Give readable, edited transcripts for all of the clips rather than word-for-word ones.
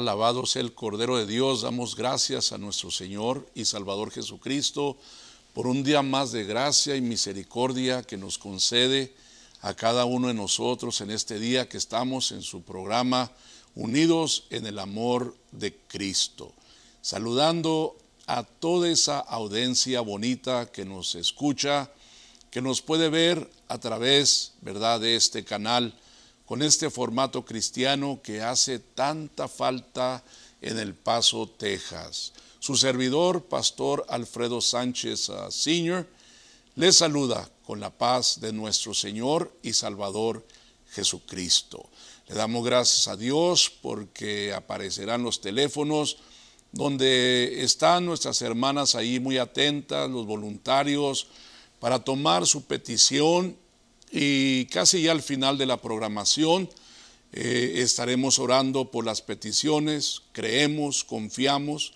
Alabado sea el Cordero de Dios. Damos gracias a nuestro Señor y Salvador Jesucristo por un día más de gracia y misericordia que nos concede a cada uno de nosotros en este día que estamos en su programa Unidos en el Amor de Cristo. Saludando a toda esa audiencia bonita que nos escucha, que nos puede ver a través, ¿verdad?, de este canal, con este formato cristiano que hace tanta falta en El Paso, Texas. Su servidor, Pastor Alfredo Sánchez Jr., les saluda con la paz de nuestro Señor y Salvador Jesucristo. Le damos gracias a Dios porque aparecerán los teléfonos donde están nuestras hermanas ahí muy atentas, los voluntarios, para tomar su petición, y casi ya al final de la programación estaremos orando por las peticiones. Creemos, confiamos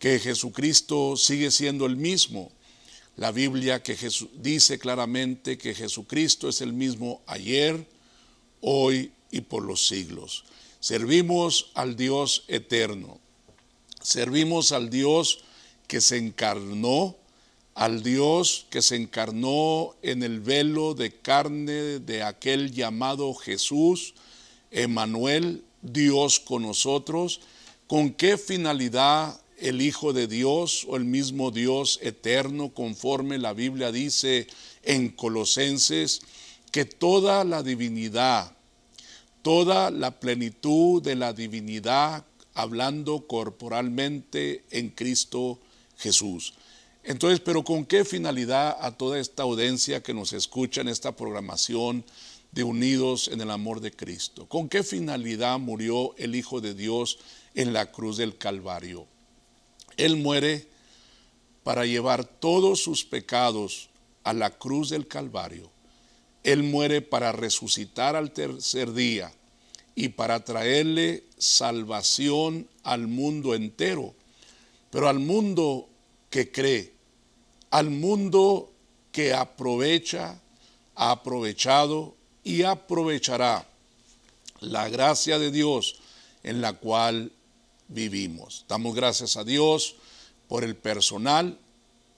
que Jesucristo sigue siendo el mismo. La Biblia que dice claramente que Jesucristo es el mismo ayer, hoy y por los siglos. Servimos al Dios eterno. Servimos al Dios que se encarnó, al Dios que se encarnó en el velo de carne de aquel llamado Jesús, Emmanuel, Dios con nosotros. ¿Con qué finalidad el Hijo de Dios o el mismo Dios eterno, conforme la Biblia dice en Colosenses, que toda la divinidad, toda la plenitud de la divinidad, hablando corporalmente en Cristo Jesús? Entonces, pero ¿con qué finalidad a toda esta audiencia que nos escucha en esta programación de Unidos en el Amor de Cristo? ¿Con qué finalidad murió el Hijo de Dios en la cruz del Calvario? Él muere para llevar todos sus pecados a la cruz del Calvario. Él muere para resucitar al tercer día y para traerle salvación al mundo entero, pero al mundo que cree, al mundo que aprovecha, ha aprovechado y aprovechará la gracia de Dios en la cual vivimos. Damos gracias a Dios por el personal,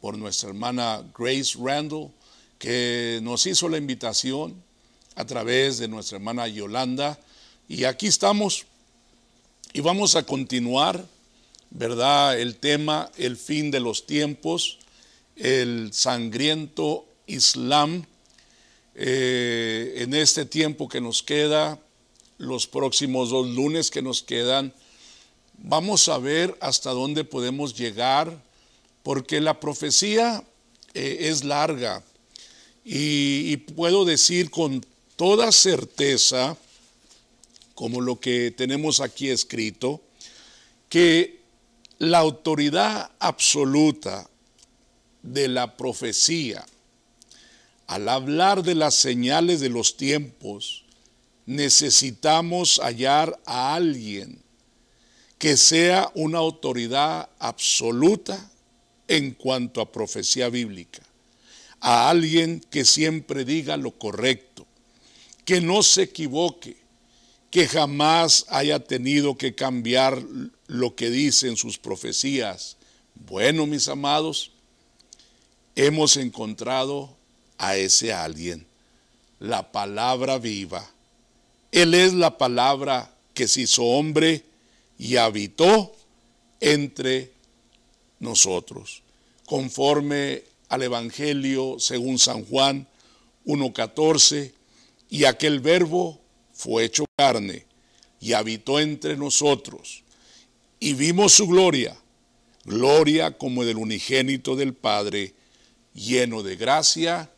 por nuestra hermana Grace Randall, que nos hizo la invitación a través de nuestra hermana Yolanda. Y aquí estamos y vamos a continuar, ¿verdad?, el tema, el fin de los tiempos, el sangriento Islam. En este tiempo que nos queda, los próximos dos lunes que nos quedan, vamos a ver hasta dónde podemos llegar, porque la profecía es larga y puedo decir con toda certeza, como lo que tenemos aquí escrito, que la autoridad absoluta de la profecía, al hablar de las señales de los tiempos, necesitamos hallar a alguien que sea una autoridad absoluta en cuanto a profecía bíblica, a alguien que siempre diga lo correcto, que no se equivoque, que jamás haya tenido que cambiar lo que dicen sus profecías. Bueno, mis amados, hemos encontrado a ese alguien, la palabra viva. Él es la palabra que se hizo hombre y habitó entre nosotros, conforme al Evangelio según San Juan 1:14, y aquel verbo fue hecho carne y habitó entre nosotros, y vimos su gloria, gloria como del unigénito del Padre, lleno de gracia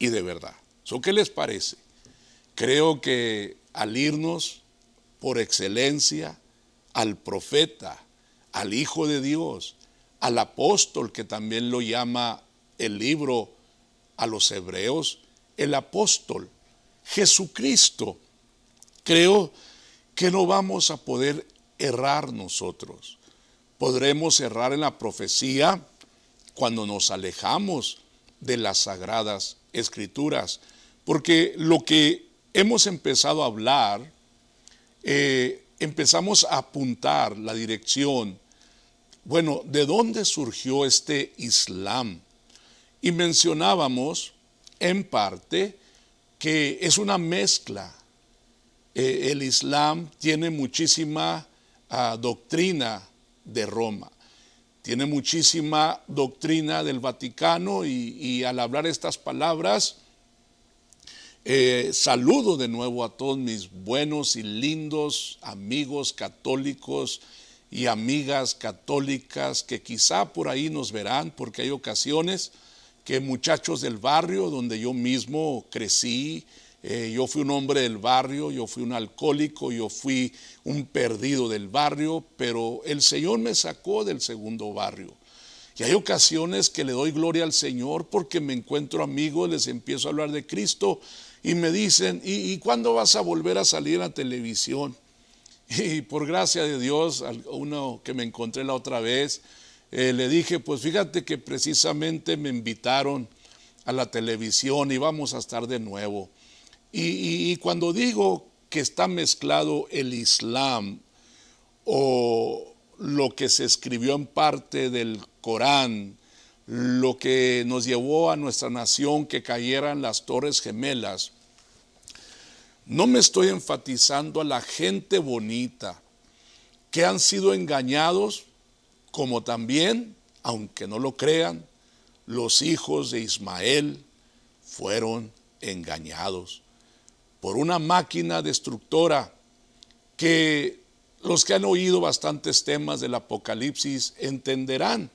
y de verdad. ¿So qué les parece? Creo que al irnos por excelencia al profeta, al Hijo de Dios, al apóstol, que también lo llama el libro a los hebreos, el apóstol Jesucristo, creo que no vamos a poder errar nosotros. Podremos errar en la profecía cuando nos alejamos de las sagradas escrituras, porque lo que hemos empezado a hablar empezamos a apuntar la dirección. Bueno, ¿de dónde surgió este Islam? Y mencionábamos, en parte, que es una mezcla. El Islam tiene muchísima doctrina de Roma, tiene muchísima doctrina del Vaticano y al hablar estas palabras, saludo de nuevo a todos mis buenos y lindos amigos católicos y amigas católicas que quizá por ahí nos verán, porque hay ocasiones que muchachos del barrio donde yo mismo crecí, yo fui un hombre del barrio, yo fui un alcohólico, yo fui un perdido del barrio, pero el Señor me sacó del segundo barrio. Y hay ocasiones que le doy gloria al Señor porque me encuentro amigos, les empiezo a hablar de Cristo y me dicen, ¿y cuándo vas a volver a salir a televisión? Y por gracia de Dios, uno que me encontré la otra vez, le dije, pues fíjate que precisamente me invitaron a la televisión y vamos a estar de nuevo. Y cuando digo que está mezclado el Islam o lo que se escribió en parte del Corán, lo que nos llevó a nuestra nación que cayeran las Torres Gemelas, no me estoy enfatizando a la gente bonita que han sido engañados, como también, aunque no lo crean, los hijos de Ismael fueron engañados por una máquina destructora que los que han oído bastantes temas del Apocalipsis entenderán.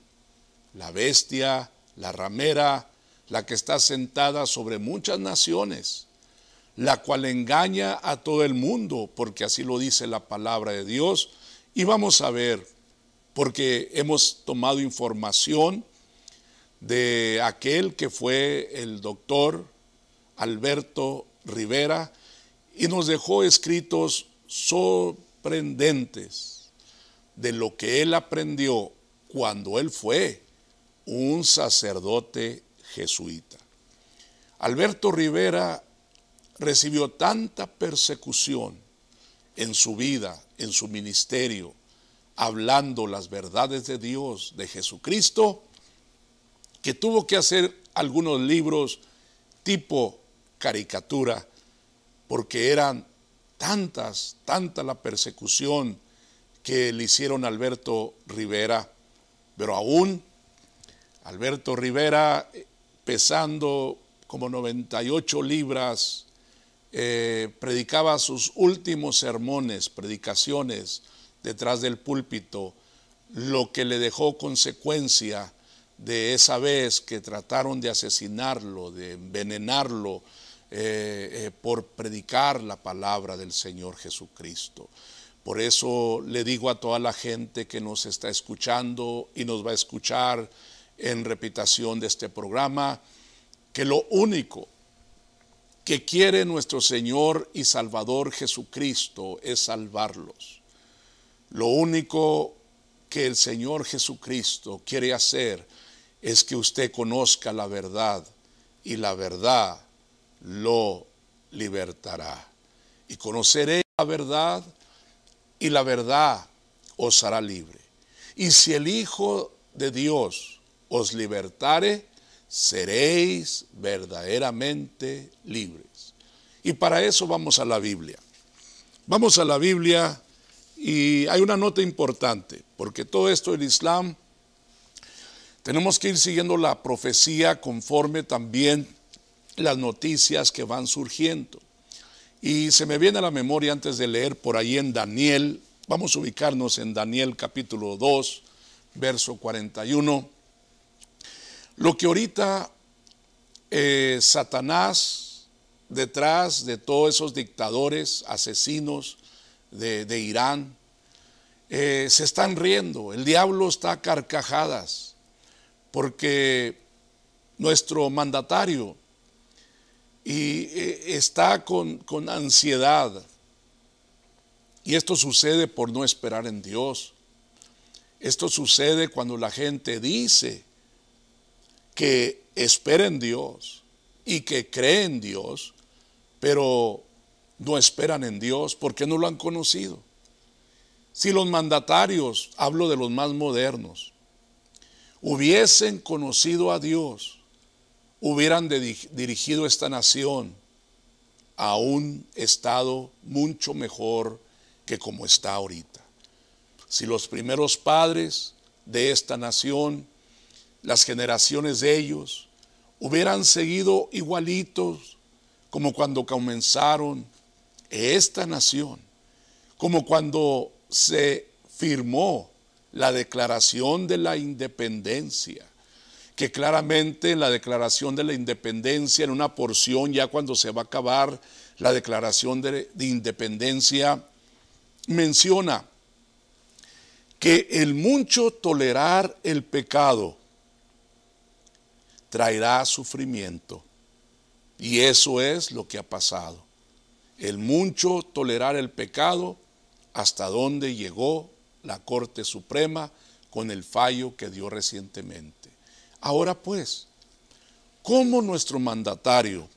La bestia, la ramera, la que está sentada sobre muchas naciones, la cual engaña a todo el mundo, porque así lo dice la palabra de Dios. Y vamos a ver, porque hemos tomado información de aquel que fue el doctor Alberto Rivera y nos dejó escritos sorprendentes de lo que él aprendió cuando él fue un sacerdote jesuita. Alberto Rivera recibió tanta persecución en su vida, en su ministerio, hablando las verdades de Dios, de Jesucristo, que tuvo que hacer algunos libros tipo caricatura, porque eran tanta la persecución que le hicieron a Alberto Rivera. Pero aún Alberto Rivera, pesando como 98 libras, predicaba sus últimos sermones, predicaciones detrás del púlpito, lo que le dejó consecuencia de esa vez que trataron de asesinarlo, de envenenarlo por predicar la palabra del Señor Jesucristo. Por eso le digo a toda la gente que nos está escuchando y nos va a escuchar en repetición de este programa, que lo único que quiere nuestro Señor y Salvador Jesucristo es salvarlos. Lo único que el Señor Jesucristo quiere hacer es que usted conozca la verdad y la verdad lo libertará. Y conoceré la verdad y la verdad os hará libre. Y si el Hijo de Dios os libertare, seréis verdaderamente libres. Y para eso vamos a la Biblia. Vamos a la Biblia y hay una nota importante, porque todo esto del Islam, tenemos que ir siguiendo la profecía conforme también las noticias que van surgiendo. Y se me viene a la memoria antes de leer por ahí en Daniel, vamos a ubicarnos en Daniel capítulo 2, verso 41. Lo que ahorita Satanás, detrás de todos esos dictadores, asesinos de Irán, se están riendo, el diablo está a carcajadas, porque nuestro mandatario está con ansiedad. Y esto sucede por no esperar en Dios. Esto sucede cuando la gente dice que espera en Dios y que cree en Dios, pero no esperan en Dios porque no lo han conocido. Si los mandatarios, hablo de los más modernos, hubiesen conocido a Dios, hubieran dirigido esta nación a un estado mucho mejor que como está ahorita. Si los primeros padres de esta nación, las generaciones de ellos, hubieran seguido igualitos como cuando comenzaron esta nación, como cuando se firmó la Declaración de la Independencia, que claramente la Declaración de la Independencia en una porción, ya cuando se va a acabar la Declaración de Independencia, menciona que el mucho tolerar el pecado traerá sufrimiento. Y eso es lo que ha pasado. El mucho tolerar el pecado, hasta donde llegó la Corte Suprema con el fallo que dio recientemente. Ahora pues, ¿cómo nuestro mandatario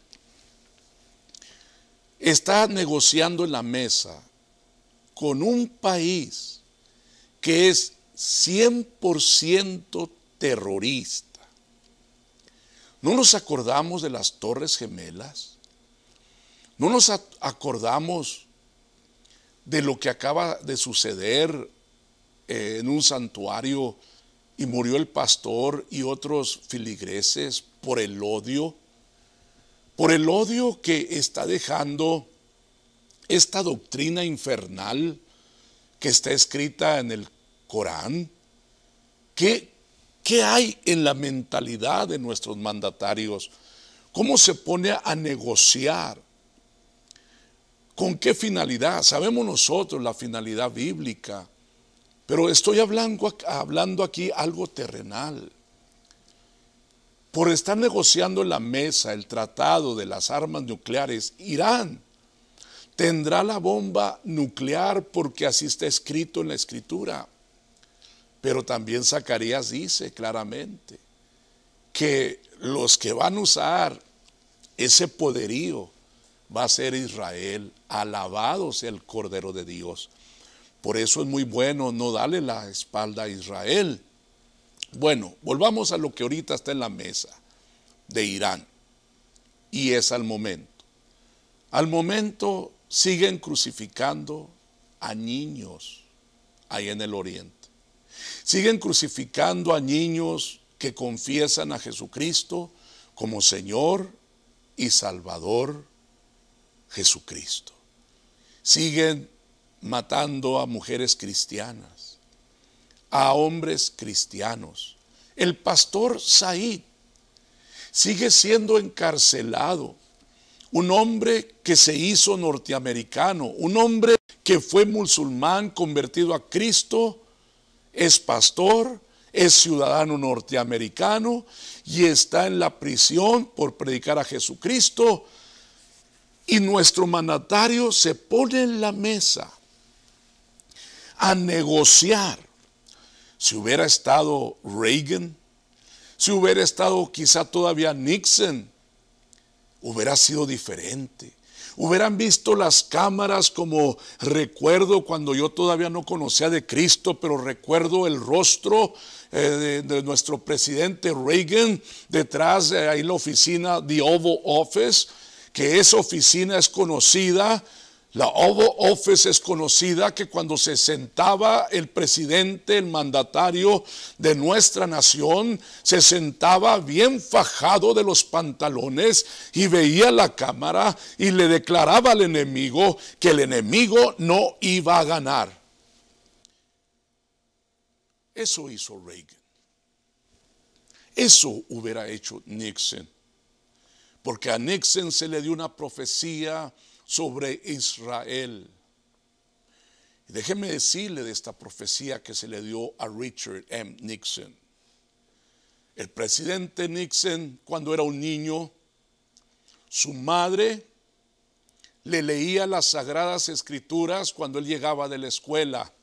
está negociando en la mesa con un país que es 100% terrorista? ¿No nos acordamos de las Torres Gemelas? ¿No nos acordamos de lo que acaba de suceder en un santuario y murió el pastor y otros feligreses por el odio que está dejando esta doctrina infernal que está escrita en el Corán? ¿Qué hay en la mentalidad de nuestros mandatarios? ¿Cómo se pone a negociar? ¿Con qué finalidad? Sabemos nosotros la finalidad bíblica, pero estoy hablando aquí algo terrenal. Por estar negociando en la mesa el tratado de las armas nucleares, Irán tendrá la bomba nuclear porque así está escrito en la escritura. Pero también Zacarías dice claramente que los que van a usar ese poderío va a ser Israel. Alabado sea el Cordero de Dios. Por eso es muy bueno no darle la espalda a Israel. Bueno, volvamos a lo que ahorita está en la mesa de Irán. Y es al momento. Al momento siguen crucificando a niños ahí en el oriente. Siguen crucificando a niños que confiesan a Jesucristo como Señor y Salvador Jesucristo. Siguen matando a mujeres cristianas, a hombres cristianos. El pastor Said sigue siendo encarcelado, un hombre que se hizo norteamericano, un hombre que fue musulmán convertido a Cristo, es pastor, es ciudadano norteamericano y está en la prisión por predicar a Jesucristo. Y nuestro mandatario se pone en la mesa a negociar. Si hubiera estado Reagan, si hubiera estado quizá todavía Nixon, hubiera sido diferente. Hubieran visto las cámaras como recuerdo cuando yo todavía no conocía de Cristo, pero recuerdo el rostro de nuestro presidente Reagan detrás de ahí la oficina The Oval Office, que esa oficina es conocida. La Oval Office es conocida que cuando se sentaba el presidente, el mandatario de nuestra nación, se sentaba bien fajado de los pantalones y veía la cámara y le declaraba al enemigo que el enemigo no iba a ganar. Eso hizo Reagan. Eso hubiera hecho Nixon. Porque a Nixon se le dio una profecía sobre Israel. Y déjeme decirle de esta profecía que se le dio a Richard M. Nixon. El presidente Nixon, cuando era un niño, su madre le leía las Sagradas Escrituras cuando él llegaba de la escuela.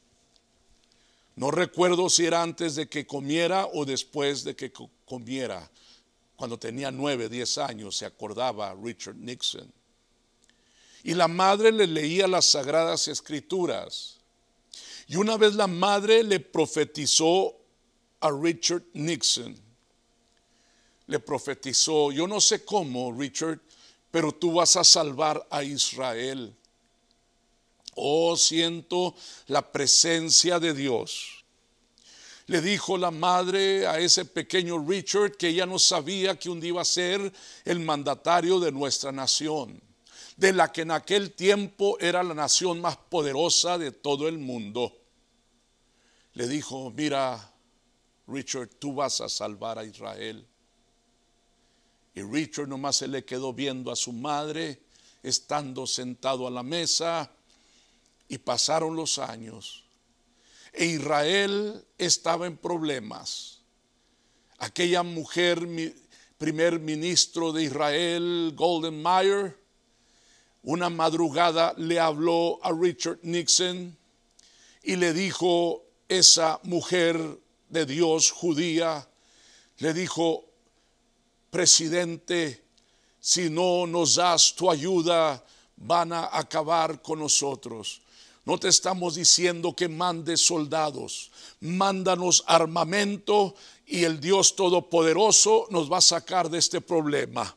No recuerdo si era antes de que comiera o después de que comiera. Cuando tenía 9 o 10 años se acordaba Richard Nixon. Y la madre le leía las Sagradas Escrituras Y una vez la madre le profetizó a Richard Nixon. Le profetizó, yo no sé cómo, Richard, pero tú vas a salvar a Israel. Oh, siento la presencia de Dios. Le dijo la madre a ese pequeño Richard que ella no sabía que un día iba a ser el mandatario de nuestra nación, de la que en aquel tiempo era la nación más poderosa de todo el mundo. Le dijo, mira, Richard, tú vas a salvar a Israel. Y Richard nomás se le quedó viendo a su madre, estando sentado a la mesa, y pasaron los años. E Israel estaba en problemas. Aquella mujer, primer ministro de Israel, Golda Meir, una madrugada le habló a Richard Nixon y le dijo, esa mujer de Dios judía, le dijo, presidente, si no nos das tu ayuda, van a acabar con nosotros. No te estamos diciendo que mandes soldados, mándanos armamento y el Dios Todopoderoso nos va a sacar de este problema.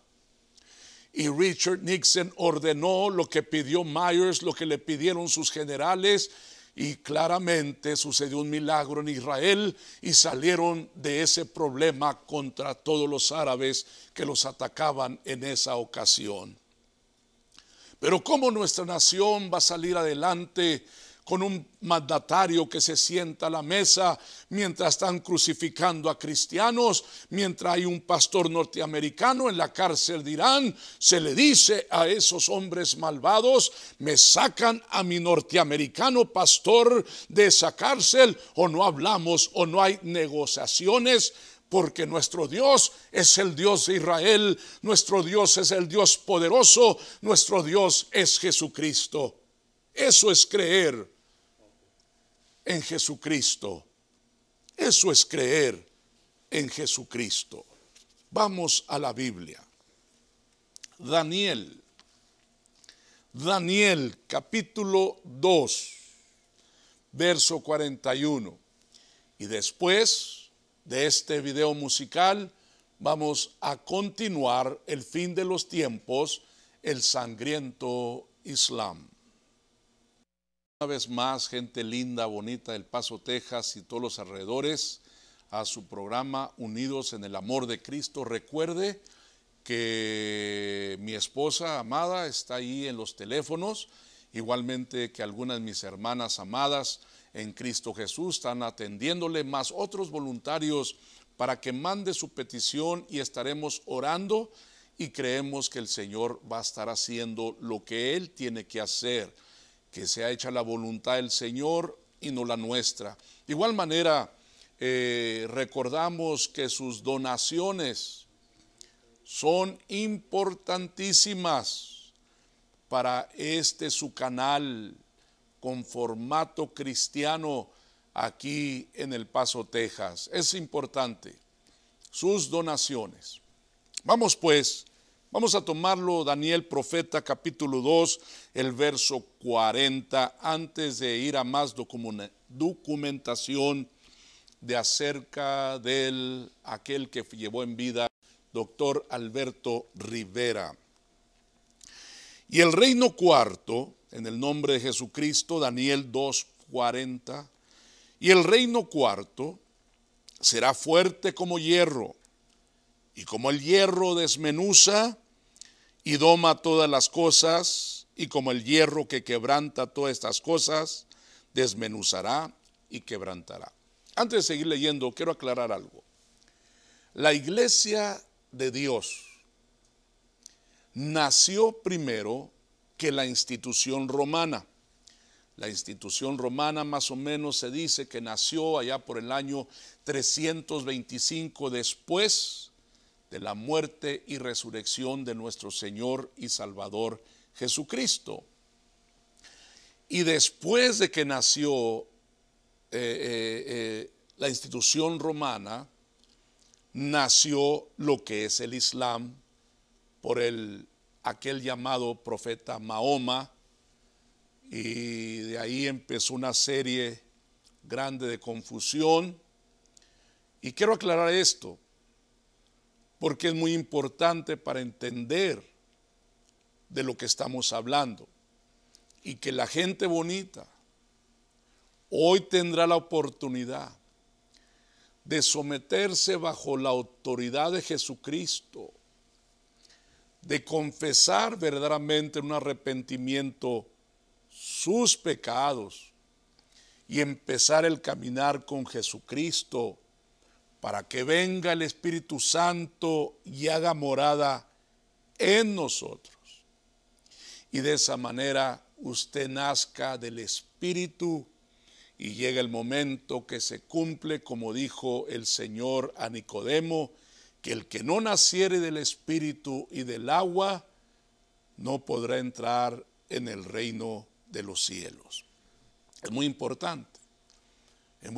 Y Richard Nixon ordenó lo que pidió Myers, lo que le pidieron sus generales, y claramente sucedió un milagro en Israel y salieron de ese problema contra todos los árabes que los atacaban en esa ocasión. Pero ¿cómo nuestra nación va a salir adelante con un mandatario que se sienta a la mesa mientras están crucificando a cristianos, mientras hay un pastor norteamericano en la cárcel de Irán? Se le dice a esos hombres malvados, me sacan a mi norteamericano pastor de esa cárcel, o no hablamos, o no hay negociaciones. Porque nuestro Dios es el Dios de Israel, nuestro Dios es el Dios poderoso, nuestro Dios es Jesucristo. Eso es creer en Jesucristo. Eso es creer en Jesucristo. Vamos a la Biblia. Daniel. Daniel capítulo 2, verso 41. Y después de este video musical vamos a continuar el fin de los tiempos, el sangriento Islam. Una vez más, gente linda, bonita del Paso, Texas y todos los alrededores, a su programa Unidos en el Amor de Cristo. Recuerde que mi esposa amada está ahí en los teléfonos, igualmente que algunas de mis hermanas amadas en Cristo Jesús están atendiéndole, más otros voluntarios, para que mande su petición y estaremos orando, y creemos que el Señor va a estar haciendo lo que Él tiene que hacer, que sea hecha la voluntad del Señor y no la nuestra. De igual manera, recordamos que sus donaciones son importantísimas para este su canal con formato cristiano aquí en El Paso, Texas. Es importante sus donaciones. Vamos pues, vamos a tomarlo Daniel profeta capítulo 2, el verso 40, antes de ir a más documentación de acerca de aquel que llevó en vida doctor Alberto Rivera. Y el reino cuarto, en el nombre de Jesucristo, Daniel 2:40. Y el reino cuarto será fuerte como hierro, y como el hierro desmenuza y doma todas las cosas, y como el hierro que quebranta todas estas cosas, desmenuzará y quebrantará. Antes de seguir leyendo, quiero aclarar algo. La Iglesia de Dios nació primero que la institución romana. La institución romana más o menos se dice que nació allá por el año 325 después de la muerte y resurrección de nuestro Señor y Salvador Jesucristo. Y después de que nació la institución romana, nació lo que es el Islam por aquel llamado profeta Mahoma, y de ahí empezó una serie grande de confusión. Y quiero aclarar esto, porque es muy importante para entender de lo que estamos hablando, y que la gente bonita hoy tendrá la oportunidad de someterse bajo la autoridad de Jesucristo, de confesar verdaderamente en un arrepentimiento sus pecados y empezar el caminar con Jesucristo, para que venga el Espíritu Santo y haga morada en nosotros. Y de esa manera usted nazca del Espíritu y llega el momento que se cumple, como dijo el Señor a Nicodemo, que el que no naciere del Espíritu y del agua no podrá entrar en el reino de los cielos. Es muy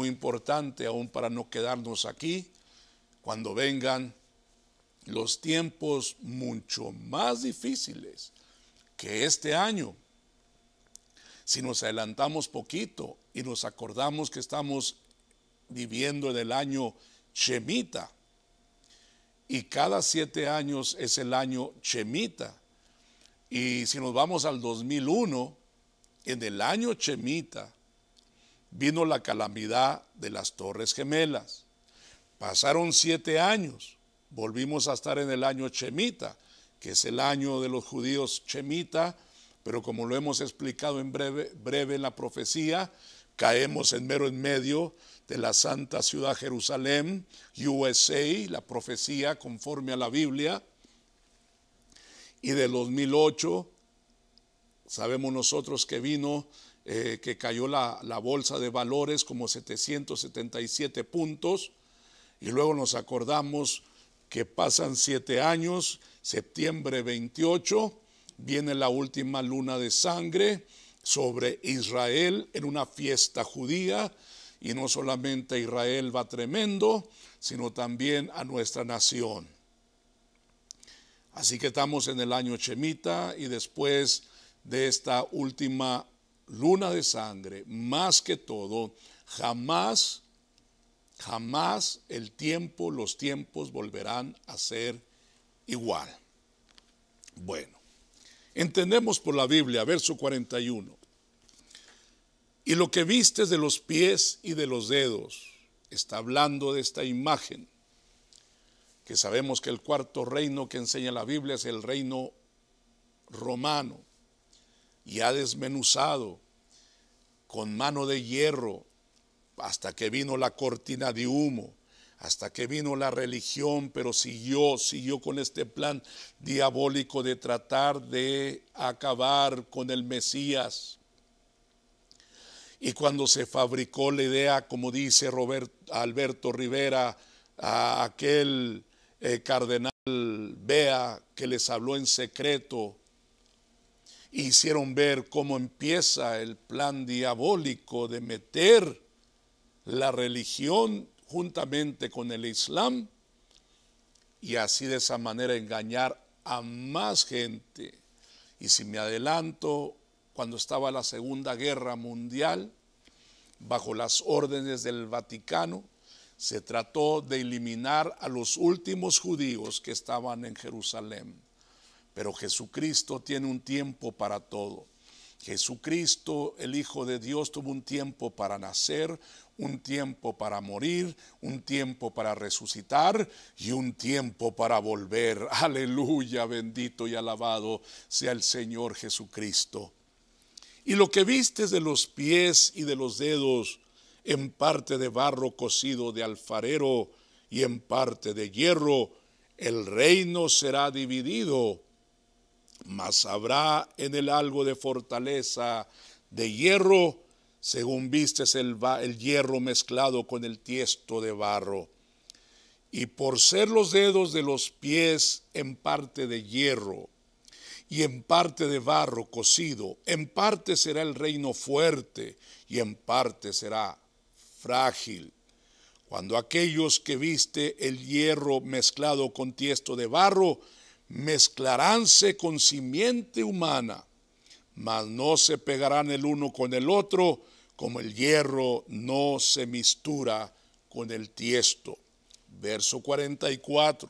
importante aún para no quedarnos aquí cuando vengan los tiempos mucho más difíciles que este año. Si nos adelantamos poquito y nos acordamos que estamos viviendo en el año Shemitá, y cada 7 años es el año Shemitá, y si nos vamos al 2001, en el año Shemitá vino la calamidad de las Torres Gemelas. Pasaron 7 años, volvimos a estar en el año Shemitá, que es el año de los judíos Shemitá, pero como lo hemos explicado en breve en la profecía, caemos en medio de la santa ciudad Jerusalén, USA, la profecía conforme a la Biblia. Y del 2008, sabemos nosotros que vino, que cayó la bolsa de valores como 777 puntos, y luego nos acordamos que pasan 7 años, septiembre 28, viene la última luna de sangre sobre Israel en una fiesta judía, y no solamente Israel va tremendo, sino también a nuestra nación. Así que estamos en el año Shemitá, y después de esta última luna de sangre, más que todo, jamás los tiempos volverán a ser igual. Bueno, entendemos por la Biblia, verso 41. Y lo que vistes de los pies y de los dedos, está hablando de esta imagen, que sabemos que el cuarto reino que enseña la Biblia es el reino romano, y ha desmenuzado con mano de hierro hasta que vino la cortina de humo, hasta que vino la religión, pero siguió con este plan diabólico de tratar de acabar con el Mesías. Y cuando se fabricó la idea, como dice Alberto Rivera, a aquel cardenal Bea que les habló en secreto, hicieron ver cómo empieza el plan diabólico de meter la religión juntamente con el Islam, y así de esa manera engañar a más gente. Y si me adelanto, cuando estaba la Segunda Guerra Mundial, bajo las órdenes del Vaticano, se trató de eliminar a los últimos judíos que estaban en Jerusalén. Pero Jesucristo tiene un tiempo para todo. Jesucristo, el Hijo de Dios, tuvo un tiempo para nacer, un tiempo para morir, un tiempo para resucitar y un tiempo para volver. Aleluya, bendito y alabado sea el Señor Jesucristo. Y lo que vistes de los pies y de los dedos, en parte de barro cocido de alfarero y en parte de hierro, el reino será dividido. Mas habrá en él algo de fortaleza de hierro, según vistes el hierro mezclado con el tiesto de barro. Y por ser los dedos de los pies en parte de hierro y en parte de barro cocido, en parte será el reino fuerte y en parte será frágil. Cuando aquellos que viste el hierro mezclado con tiesto de barro, mezclaránse con simiente humana, mas no se pegarán el uno con el otro, como el hierro no se mistura con el tiesto. Verso 44.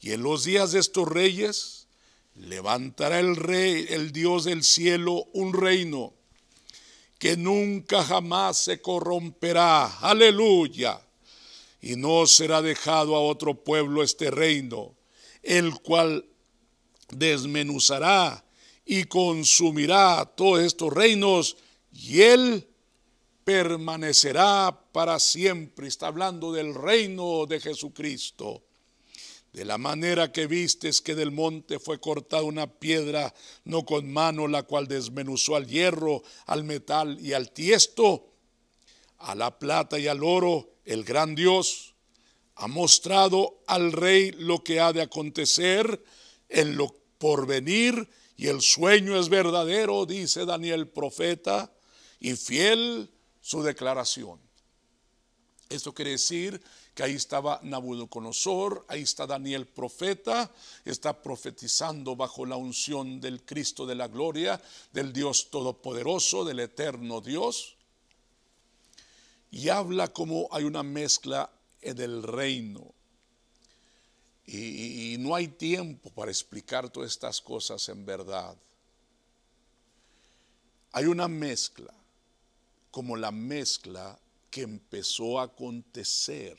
Y en los días de estos reyes levantará el rey, el Dios del cielo, un reino que nunca jamás se corromperá. Aleluya. Y no será dejado a otro pueblo este reino, el cual desmenuzará y consumirá todos estos reinos, y él permanecerá para siempre. Está hablando del reino de Jesucristo. De la manera que vistes que del monte fue cortada una piedra, no con mano, la cual desmenuzó al hierro, al metal y al tiesto, a la plata y al oro, el gran Dios ha mostrado al rey lo que ha de acontecer en lo porvenir, y el sueño es verdadero, dice Daniel profeta, y fiel su declaración. Esto quiere decir que ahí estaba Nabucodonosor, ahí está Daniel profeta, está profetizando bajo la unción del Cristo de la gloria, del Dios todopoderoso, del eterno Dios, y habla como hay una mezcla del reino. Y no hay tiempo para explicar todas estas cosas en verdad. Hay una mezcla, como la mezcla que empezó a acontecer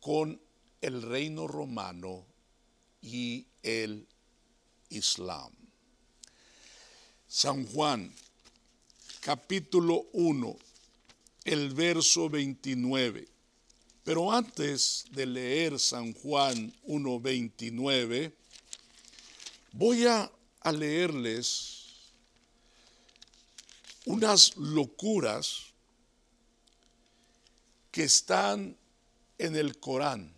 con el reino romano y el Islam. San Juan, capítulo 1, el verso 29. Pero antes de leer San Juan 1:29, voy a leerles unas locuras que están en el Corán.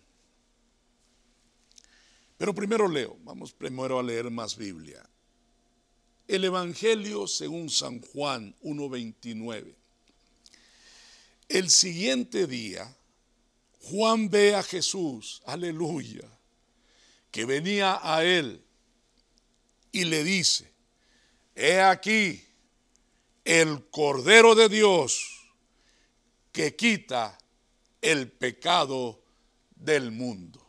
Pero primero leo, vamos primero a leer más Biblia. El Evangelio según San Juan 1:29. El siguiente día, Juan ve a Jesús, aleluya, que venía a él, y le dice: he aquí el Cordero de Dios que quita el pecado del mundo.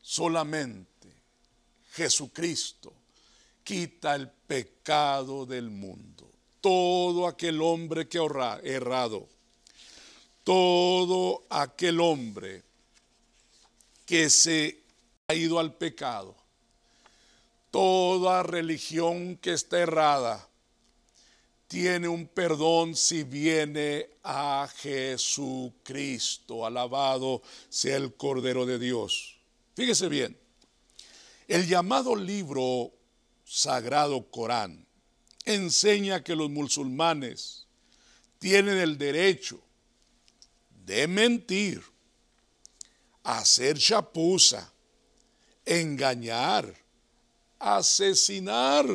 Solamente Jesucristo quita el pecado del mundo. Todo aquel hombre que ha errado, todo aquel hombre que se ha ido al pecado, toda religión que está errada, tiene un perdón si viene a Jesucristo. Alabado sea el Cordero de Dios. Fíjese bien, el llamado libro sagrado Corán enseña que los musulmanes tienen el derecho de mentir, hacer chapuza, engañar, asesinar,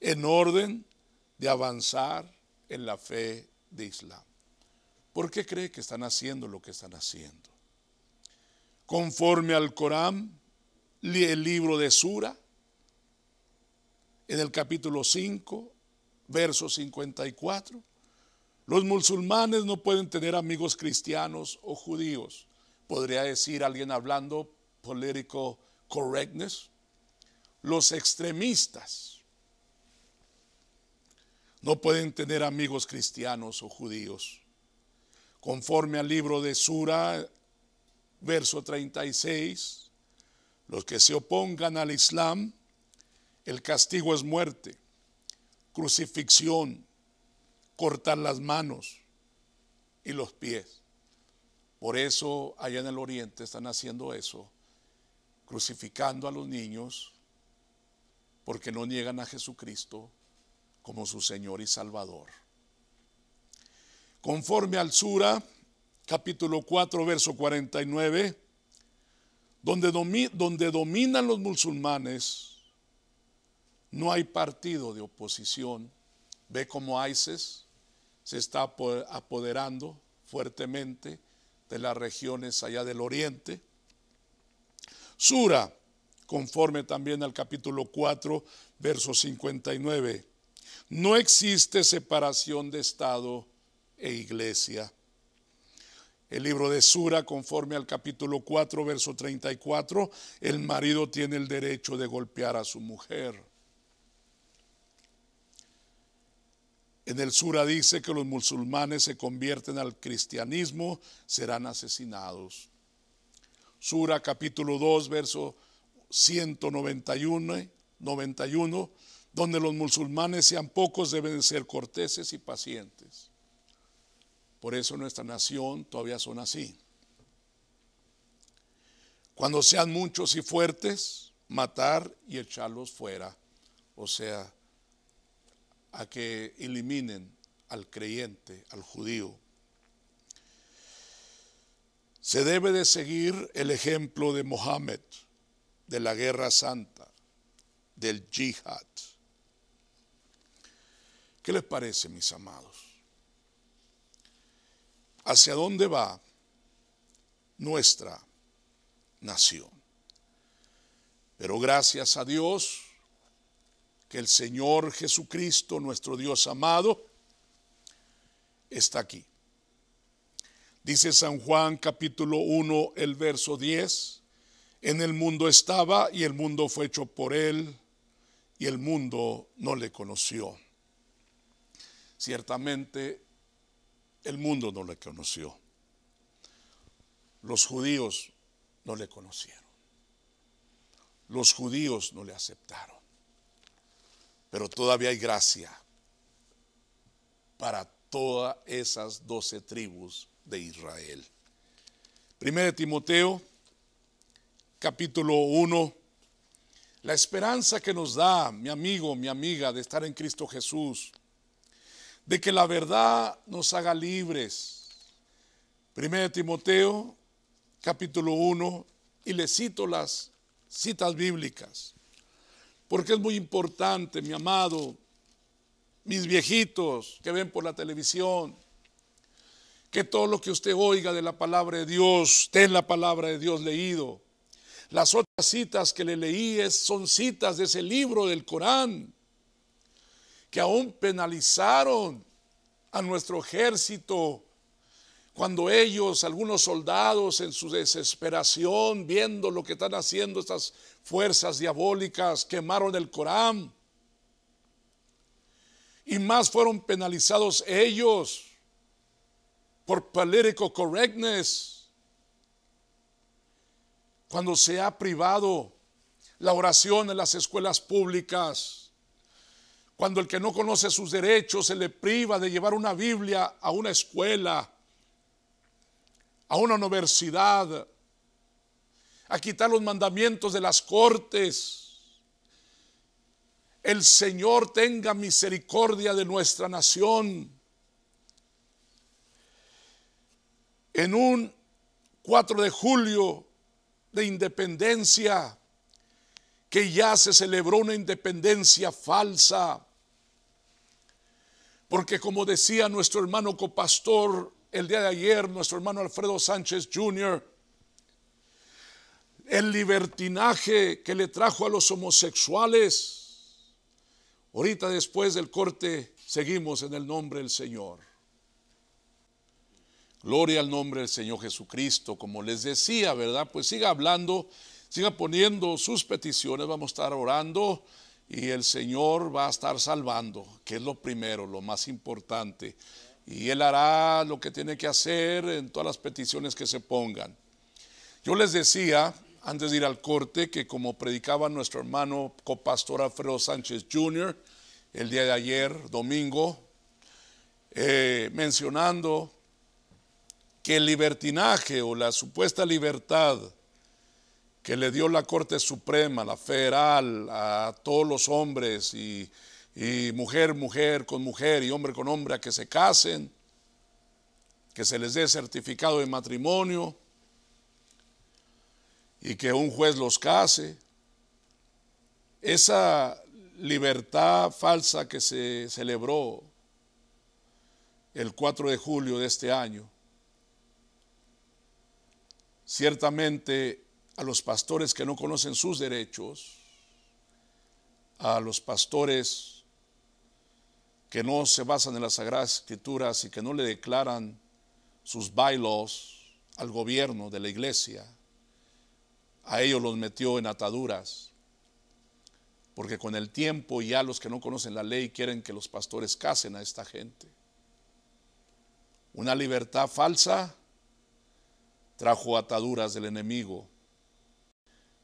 en orden de avanzar en la fe de Islam. ¿Por qué cree que están haciendo lo que están haciendo? Conforme al Corán, el libro de Sura, en el capítulo 5, verso 54, los musulmanes no pueden tener amigos cristianos o judíos. Podría decir alguien hablando political correctness, los extremistas no pueden tener amigos cristianos o judíos. Conforme al libro de Sura, verso 36, los que se opongan al Islam, el castigo es muerte, crucifixión, cortar las manos y los pies. Por eso allá en el oriente están haciendo eso, crucificando a los niños, porque no niegan a Jesucristo como su Señor y Salvador. Conforme al Sura, capítulo 4, verso 49, donde dominan los musulmanes, no hay partido de oposición. Ve cómo ISIS se está apoderando fuertemente de las regiones allá del oriente. Sura, conforme también al capítulo 4, verso 59. No existe separación de Estado e Iglesia. El libro de Sura, conforme al capítulo 4, verso 34, el marido tiene el derecho de golpear a su mujer. En el Sura dice que los musulmanes se convierten al cristianismo, serán asesinados. Sura capítulo 2, verso 191, donde los musulmanes sean pocos deben ser corteses y pacientes. Por eso nuestra nación todavía son así. Cuando sean muchos y fuertes, matar y echarlos fuera. O sea, a que eliminen al creyente, al judío. Se debe de seguir el ejemplo de Mohammed, de la guerra santa, del yihad. ¿Qué les parece, mis amados? ¿Hacia dónde va nuestra nación? Pero gracias a Dios que el Señor Jesucristo, nuestro Dios amado, está aquí. Dice San Juan capítulo 1, el verso 10, en el mundo estaba y el mundo fue hecho por él y el mundo no le conoció. Ciertamente, el mundo no le conoció. Los judíos no le conocieron. Los judíos no le aceptaron. Pero todavía hay gracia para todas esas 12 tribus de Israel. 1 Timoteo, capítulo 1. La esperanza que nos da, mi amigo, mi amiga, de estar en Cristo Jesús, de que la verdad nos haga libres. 1 Timoteo, capítulo 1, y le cito las citas bíblicas, porque es muy importante, mi amado, mis viejitos que ven por la televisión, que todo lo que usted oiga de la palabra de Dios, ten la palabra de Dios leído. Las otras citas que le leí son citas de ese libro del Corán, que aún penalizaron a nuestro ejército cuando ellos, algunos soldados, en su desesperación, viendo lo que están haciendo estas fuerzas diabólicas, quemaron el Corán. Y más fueron penalizados ellos por political correctness, cuando se ha privado la oración en las escuelas públicas. Cuando el que no conoce sus derechos se le priva de llevar una Biblia a una escuela, a una universidad, a quitar los mandamientos de las cortes. El Señor tenga misericordia de nuestra nación. En un 4 de julio de independencia, que ya se celebró una independencia falsa. Porque como decía nuestro hermano copastor el día de ayer, nuestro hermano Alfredo Sánchez Jr., el libertinaje que le trajo a los homosexuales. Ahorita después del corte seguimos en el nombre del Señor. Gloria al nombre del Señor Jesucristo, como les decía, ¿verdad? Pues siga hablando, siga poniendo sus peticiones, vamos a estar orando y el Señor va a estar salvando, que es lo primero, lo más importante. Y Él hará lo que tiene que hacer en todas las peticiones que se pongan. Yo les decía, antes de ir al corte, que como predicaba nuestro hermano copastor Alfredo Sánchez Jr. el día de ayer, domingo, mencionando que el libertinaje o la supuesta libertad que le dio la Corte Suprema, la Federal, a todos los hombres y mujer con mujer y hombre con hombre a que se casen, que se les dé certificado de matrimonio y que un juez los case. Esa libertad falsa que se celebró el 4 de julio de este año, ciertamente a los pastores que no conocen sus derechos, a los pastores que no se basan en las Sagradas Escrituras y que no le declaran sus bylaws al gobierno de la iglesia, a ellos los metió en ataduras, porque con el tiempo ya los que no conocen la ley quieren que los pastores casen a esta gente. Una libertad falsa trajo ataduras del enemigo,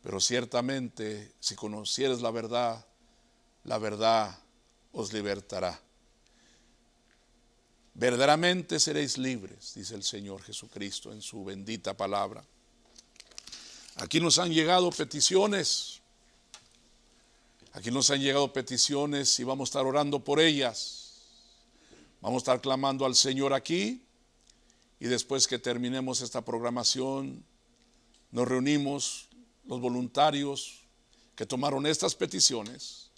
pero ciertamente si conocieres la verdad os libertará. Verdaderamente seréis libres, dice el Señor Jesucristo en su bendita palabra. Aquí nos han llegado peticiones. Aquí nos han llegado peticiones y vamos a estar orando por ellas. Vamos a estar clamando al Señor aquí, y después que terminemos esta programación nos reunimos los voluntarios que tomaron estas peticiones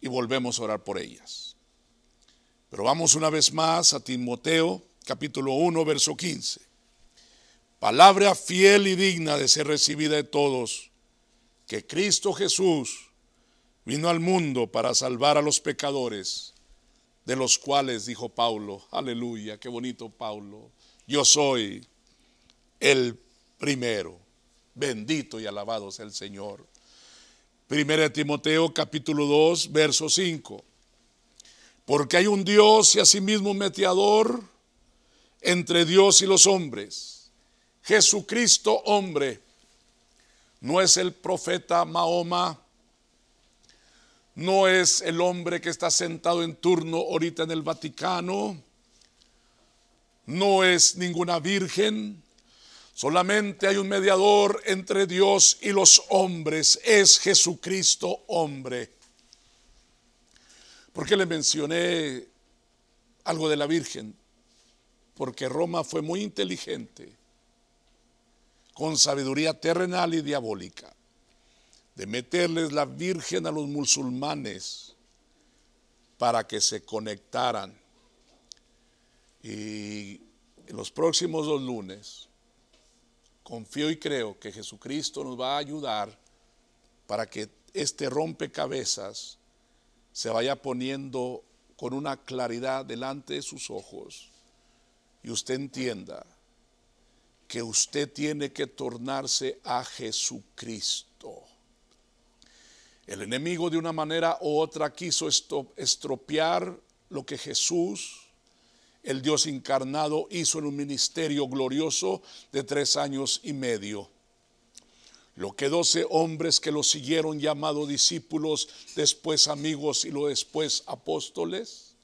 y volvemos a orar por ellas. Pero vamos una vez más a Timoteo capítulo 1 verso 15. Palabra fiel y digna de ser recibida de todos, que Cristo Jesús vino al mundo para salvar a los pecadores, de los cuales dijo Pablo, aleluya, qué bonito Pablo, yo soy el primero, bendito y alabado sea el Señor. Primera de Timoteo capítulo 2 verso 5, porque hay un Dios y asimismo un mediador entre Dios y los hombres, Jesucristo hombre. No es el profeta Mahoma, no es el hombre que está sentado en turno ahorita en el Vaticano, no es ninguna virgen, solamente hay un mediador entre Dios y los hombres, es Jesucristo hombre. ¿Por qué le mencioné algo de la Virgen? Porque Roma fue muy inteligente, con sabiduría terrenal y diabólica, de meterles la Virgen a los musulmanes para que se conectaran. Y en los próximos dos lunes, confío y creo que Jesucristo nos va a ayudar para que este rompecabezas se vaya poniendo con una claridad delante de sus ojos y usted entienda que usted tiene que tornarse a Jesucristo. El enemigo de una manera u otra quiso estropear lo que Jesús, el Dios encarnado, hizo en un ministerio glorioso de 3 años y medio. Lo que 12 hombres que lo siguieron, llamados discípulos, después amigos y luego después apóstoles,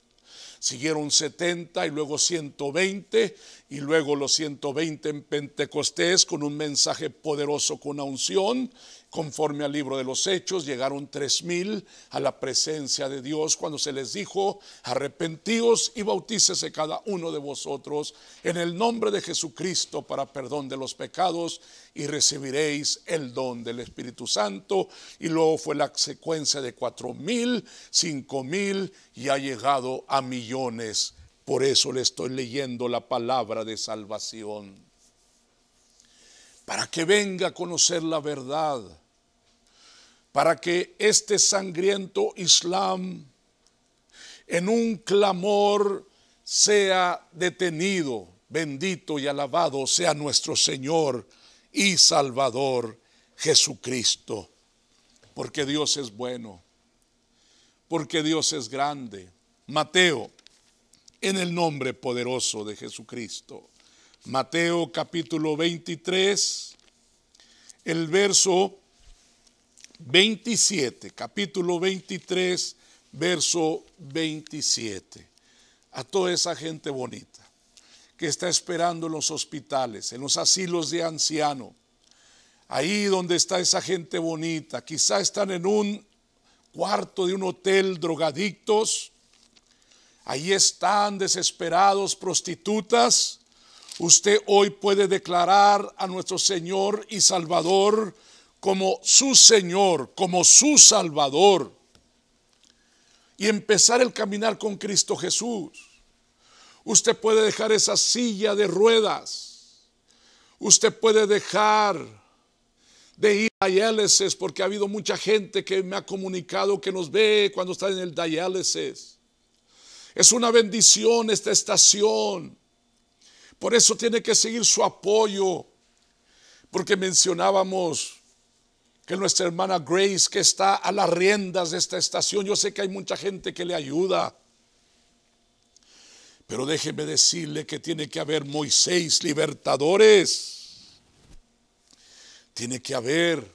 siguieron 70 y luego 120 y luego los 120 en Pentecostés con un mensaje poderoso, con una unción. Conforme al libro de los Hechos, llegaron 3,000 a la presencia de Dios cuando se les dijo, arrepentíos y bautícese cada uno de vosotros en el nombre de Jesucristo para perdón de los pecados y recibiréis el don del Espíritu Santo. Y luego fue la secuencia de 4,000, 5,000 y ha llegado a millones. Por eso le estoy leyendo la palabra de salvación, para que venga a conocer la verdad, para que este sangriento Islam en un clamor sea detenido. Bendito y alabado sea nuestro Señor y Salvador Jesucristo, porque Dios es bueno, porque Dios es grande. Mateo, en el nombre poderoso de Jesucristo. Mateo capítulo 23, el verso 27, capítulo 23, verso 27. A toda esa gente bonita que está esperando en los hospitales, en los asilos de ancianos, ahí donde está esa gente bonita, quizá están en un cuarto de un hotel drogadictos, ahí están desesperados, prostitutas. Usted hoy puede declarar a nuestro Señor y Salvador como su Señor, como su Salvador, y empezar el caminar con Cristo Jesús. Usted puede dejar esa silla de ruedas. Usted puede dejar de ir a diálisis, porque ha habido mucha gente que me ha comunicado que nos ve cuando está en el diálisis. Es una bendición esta estación. Por eso tiene que seguir su apoyo, porque mencionábamos que nuestra hermana Grace, que está a las riendas de esta estación, yo sé que hay mucha gente que le ayuda, pero déjeme decirle que tiene que haber Moisés libertadores, tiene que haber,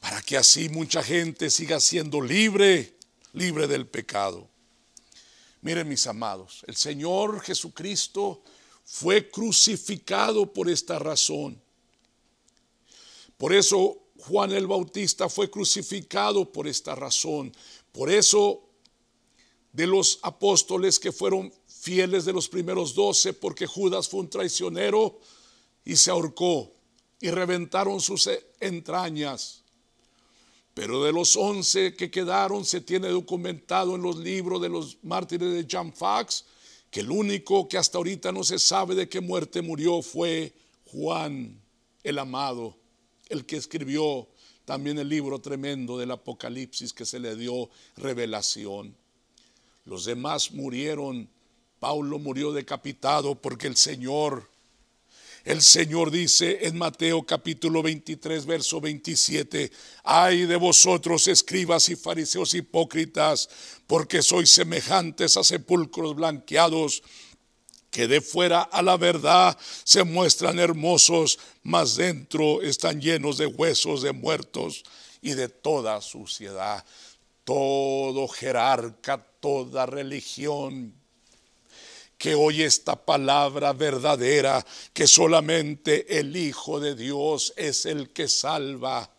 para que así mucha gente siga siendo libre, libre del pecado. Miren, mis amados, el Señor Jesucristo fue crucificado por esta razón. Por eso Juan el Bautista fue crucificado por esta razón. Por eso de los apóstoles que fueron fieles de los primeros 12, porque Judas fue un traicionero y se ahorcó y reventaron sus entrañas. Pero de los 11 que quedaron, se tiene documentado en los libros de los mártires de John Fox que el único que hasta ahorita no se sabe de qué muerte murió fue Juan el Amado, el que escribió también el libro tremendo del Apocalipsis, que se le dio revelación. Los demás murieron. Pablo murió decapitado, porque el Señor dice en Mateo capítulo 23, verso 27, ay de vosotros, escribas y fariseos hipócritas, porque sois semejantes a sepulcros blanqueados, que de fuera a la verdad se muestran hermosos, mas dentro están llenos de huesos de muertos y de toda suciedad. Todo jerarca, toda religión que oye esta palabra verdadera, que solamente el Hijo de Dios es el que salva.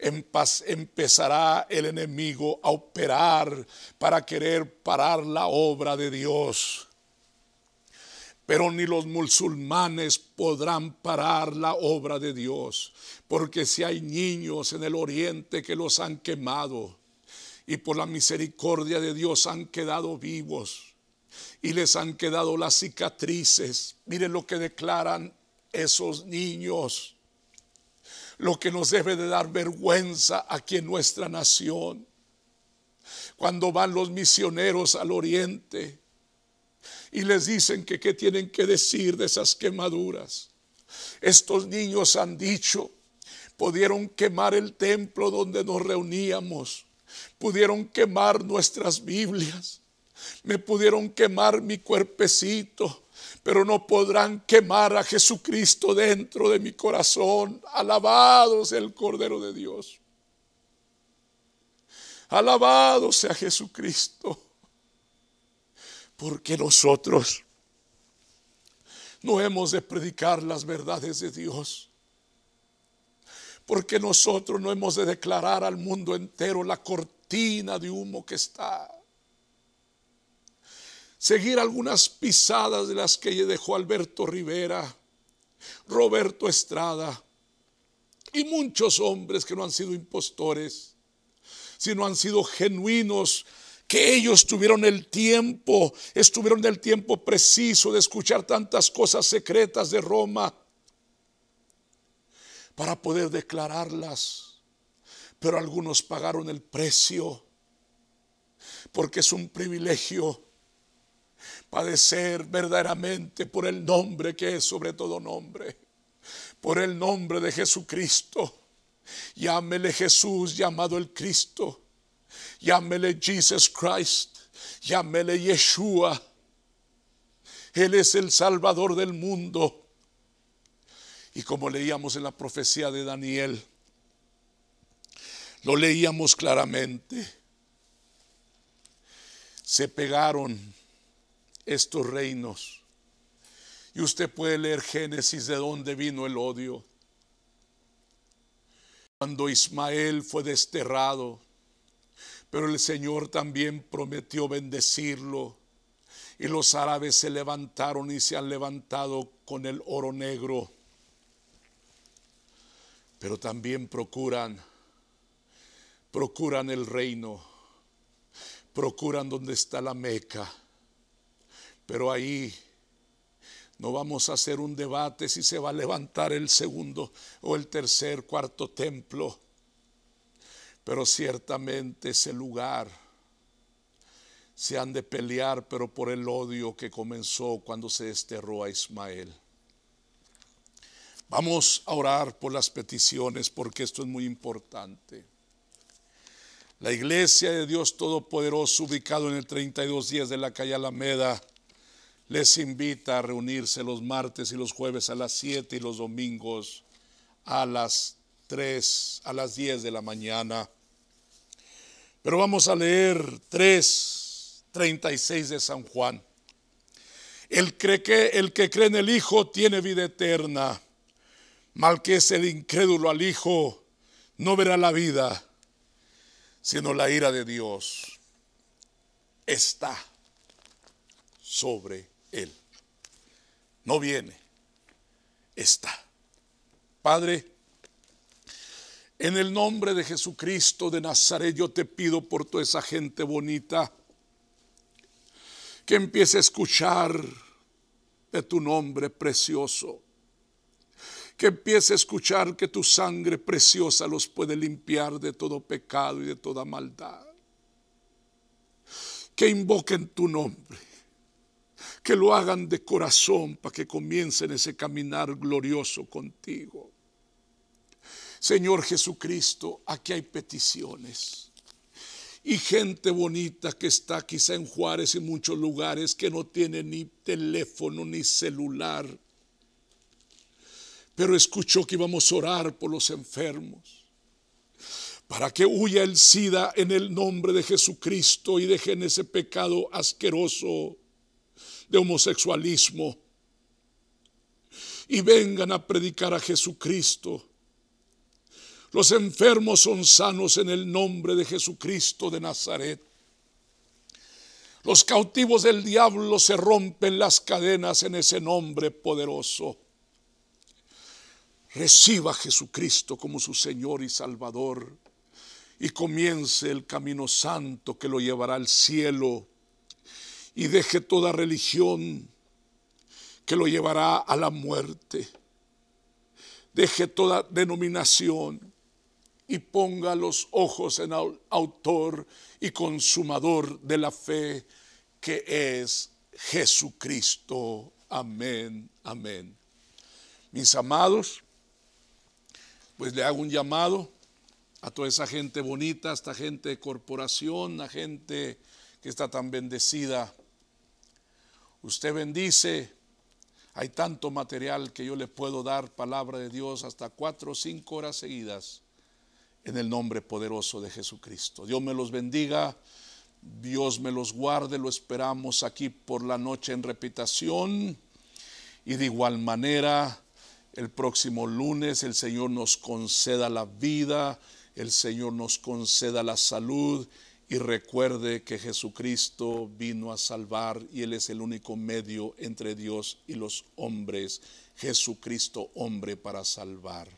Empezará el enemigo a operar para querer parar la obra de Dios. Pero ni los musulmanes podrán parar la obra de Dios, porque si hay niños en el oriente que los han quemado y por la misericordia de Dios han quedado vivos, y les han quedado las cicatrices. Miren lo que declaran esos niños, lo que nos debe de dar vergüenza aquí en nuestra nación. Cuando van los misioneros al oriente y les dicen que qué tienen que decir de esas quemaduras, estos niños han dicho: pudieron quemar el templo donde nos reuníamos, pudieron quemar nuestras Biblias, me pudieron quemar mi cuerpecito, pero no podrán quemar a Jesucristo dentro de mi corazón. Alabado sea el Cordero de Dios. Alabado sea Jesucristo. Porque nosotros no hemos de predicar las verdades de Dios. Porque nosotros no hemos de declarar al mundo entero la cortina de humo que está. Seguir algunas pisadas de las que dejó Alberto Rivera, Roberto Estrada y muchos hombres que no han sido impostores, sino han sido genuinos, que ellos tuvieron el tiempo, estuvieron del tiempo preciso de escuchar tantas cosas secretas de Roma para poder declararlas. Pero algunos pagaron el precio, porque es un privilegio padecer verdaderamente por el nombre que es sobre todo nombre, por el nombre de Jesucristo. Llámele Jesús, llamado el Cristo, llámele Jesus Christ, llámele Yeshua. Él es el Salvador del mundo. Y como leíamos en la profecía de Daniel, lo leíamos claramente, se pegaron estos reinos. Y usted puede leer Génesis, de dónde vino el odio. Cuando Ismael fue desterrado, pero el Señor también prometió bendecirlo, y los árabes se levantaron y se han levantado con el oro negro, pero también procuran el reino, procuran donde está la Meca. Pero ahí No vamos a hacer un debate si se va a levantar el segundo o el tercer, cuarto templo. Pero ciertamente ese lugar se han de pelear, pero por el odio que comenzó cuando se desterró a Ismael. Vamos a orar por las peticiones, porque esto es muy importante. La Iglesia de Dios Todopoderoso, ubicado en el 3210 de la calle Alameda, les invita a reunirse los martes y los jueves a las 7 y los domingos a las 10 de la mañana. Pero vamos a leer 3:36 de San Juan. El que cree en el Hijo tiene vida eterna, mal que es el incrédulo al Hijo, no verá la vida, sino la ira de Dios está sobre él. No viene, está. Padre, en el nombre de Jesucristo de Nazaret, yo te pido por toda esa gente bonita que empiece a escuchar de tu nombre precioso, que empiece a escuchar que tu sangre preciosa los puede limpiar de todo pecado y de toda maldad, que invoquen tu nombre, que lo hagan de corazón para que comiencen ese caminar glorioso contigo. Señor Jesucristo, aquí hay peticiones y gente bonita que está quizá en Juárez y muchos lugares que no tiene ni teléfono ni celular, pero escuchó que íbamos a orar por los enfermos, para que huya el SIDA en el nombre de Jesucristo y dejen ese pecado asqueroso de homosexualismo y vengan a predicar a Jesucristo. Los enfermos son sanos en el nombre de Jesucristo de Nazaret. Los cautivos del diablo se rompen las cadenas en ese nombre poderoso. Reciba a Jesucristo como su Señor y Salvador y comience el camino santo que lo llevará al cielo, y deje toda religión que lo llevará a la muerte. Deje toda denominación y ponga los ojos en el autor y consumador de la fe, que es Jesucristo. Amén, amén. Mis amados, pues le hago un llamado a toda esa gente bonita, a esta gente de corporación, a gente que está tan bendecida. Usted bendice. Hay tanto material que yo le puedo dar palabra de Dios hasta 4 o 5 horas seguidas en el nombre poderoso de Jesucristo. Dios me los bendiga, Dios me los guarde. Lo esperamos aquí por la noche en repetición, y de igual manera el próximo lunes el Señor nos conceda la vida, el Señor nos conceda la salud. Y recuerde que Jesucristo vino a salvar y Él es el único medio entre Dios y los hombres. Jesucristo hombre para salvar.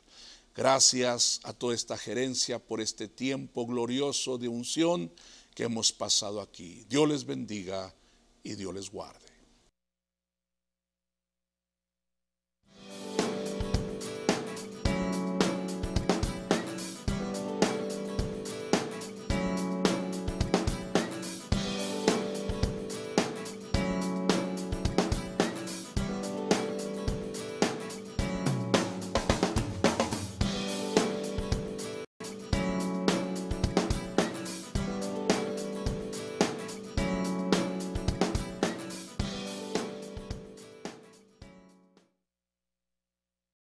Gracias a toda esta gerencia por este tiempo glorioso de unción que hemos pasado aquí. Dios les bendiga y Dios les guarde.